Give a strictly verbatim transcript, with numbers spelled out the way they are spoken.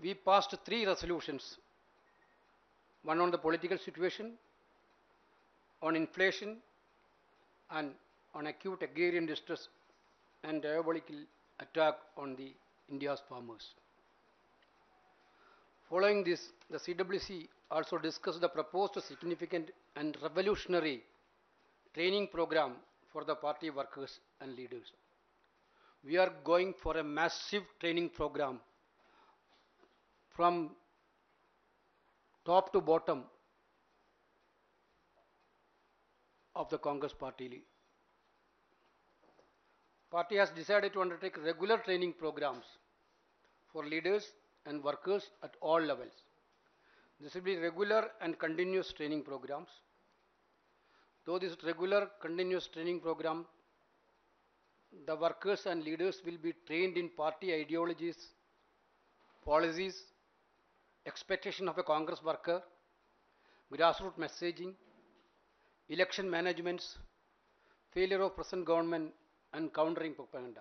we passed three resolutions, one on the political situation, on inflation, and on acute agrarian distress and diabolical attack on the India's farmers. Following this, the C W C also discussed the proposed significant and revolutionary training program for the party workers and leaders. We are going for a massive training program from top to bottom of the Congress party. Party has decided to undertake regular training programs for leaders and workers at all levels. This will be regular and continuous training programs. Though this regular continuous training program, the workers and leaders will be trained in party ideologies, policies, expectation of a Congress worker, grassroots messaging, election managements, failure of present government, and countering propaganda.